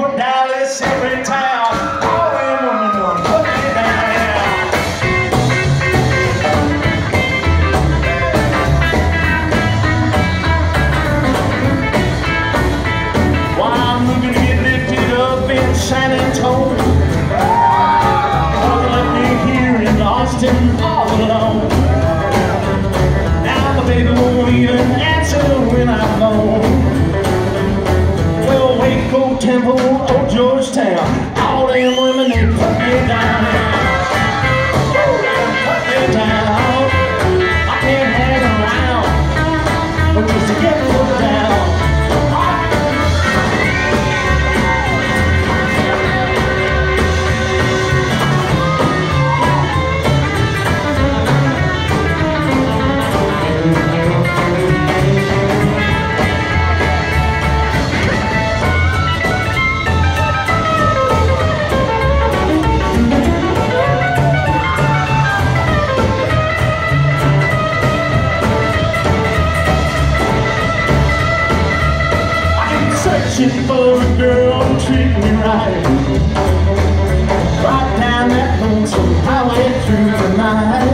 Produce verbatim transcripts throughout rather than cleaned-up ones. for Dallas, every town. Oh, and woman, one, put me down. While I'm moving to get lifted up in San Antonio, all up in here in Austin, all alone. Now my baby won't even answer when I phone. Waco, Temple, old Georgetown, all them women, they put me down. Put me down. I can't hang around, but just to get put down. Searching for a girl who treat me right, right down that lonesome highway through the night.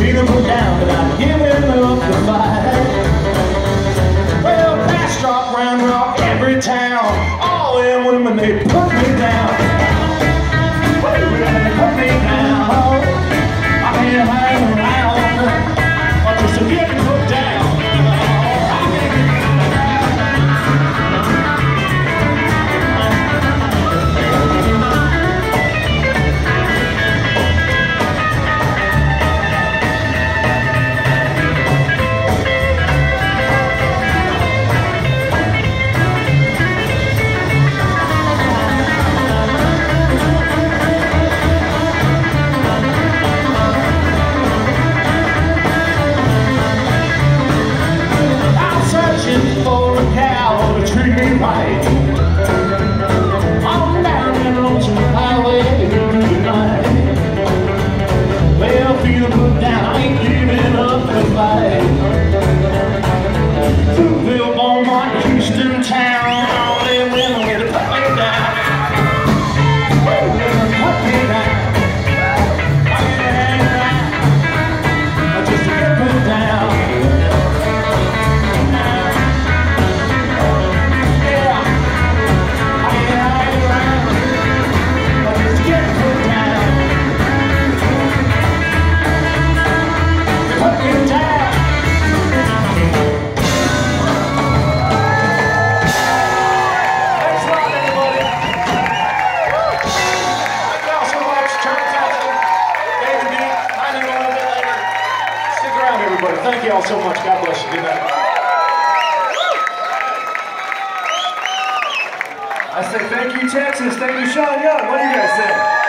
Feeling put down, but I'm giving up the fight. Well, Bass Drop, Round Rock, every town, all them women, they put me down. They put me down. I can't hang around, I'm just getting put down. Thank you all so much. God bless you. Good night. I say thank you, Texas. Thank you, Shaun Young. What do you guys say?